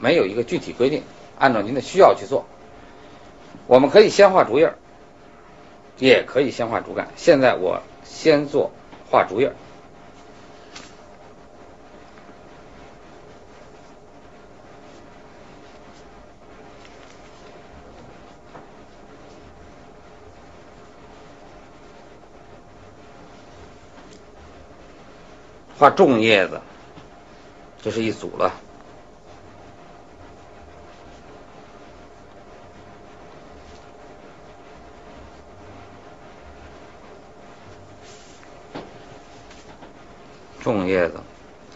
没有一个具体规定，按照您的需要去做。我们可以先画竹叶，也可以先画竹竿。现在我先做画竹叶。画重叶子，这是一组了。 重叶子，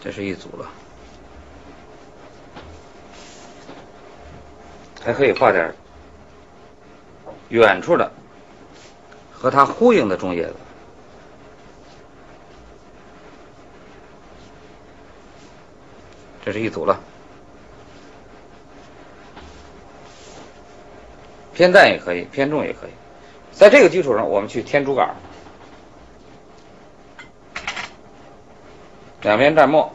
这是一组了，还可以画点远处的和它呼应的重叶子。这是一组了，偏淡也可以，偏重也可以。在这个基础上，我们去添竹竿。 两边蘸墨，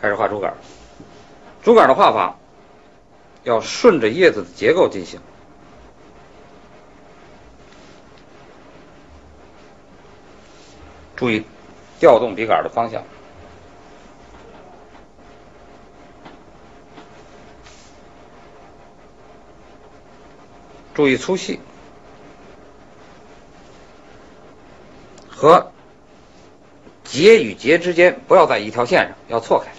开始画竹竿。竹竿的画法要顺着叶子的结构进行。注意调动笔杆的方向。注意粗细。 和节与节之间不要在一条线上，要错开。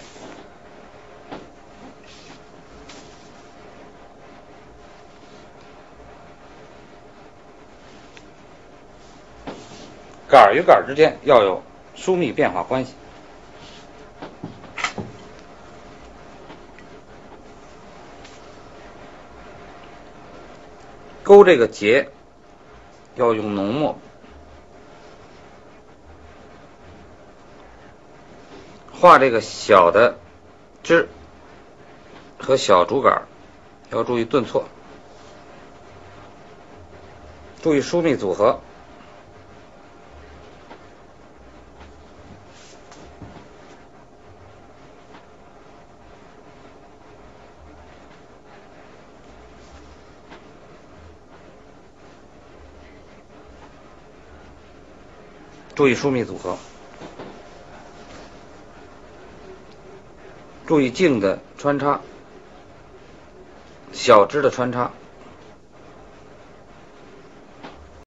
杆与杆之间要有疏密变化关系。勾这个节要用浓墨。 画这个小的枝和小竹竿，要注意顿挫，注意疏密组合。注意疏密组合。 注意茎的穿插，小枝的穿插。